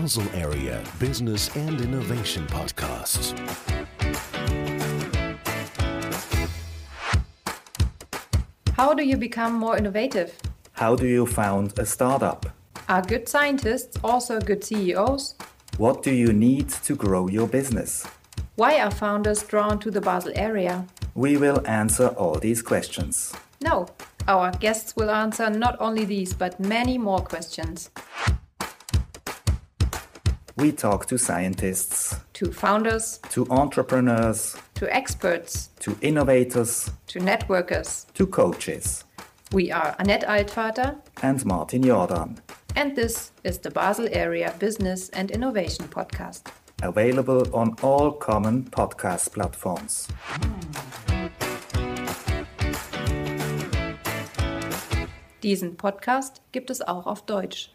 Basel Area Business and Innovation Podcast. How do you become more innovative? How do you found a startup? Are good scientists also good CEOs? What do you need to grow your business? Why are founders drawn to the Basel area? We will answer all these questions. No, our guests will answer not only these, but many more questions. We talk to scientists, to founders, to entrepreneurs, to experts, to innovators, to networkers, to coaches. We are Annette Altvater and Martin Jordan. And this is the Basel Area Business and Innovation Podcast. Available on all common podcast platforms. Diesen Podcast gibt es auch auf Deutsch.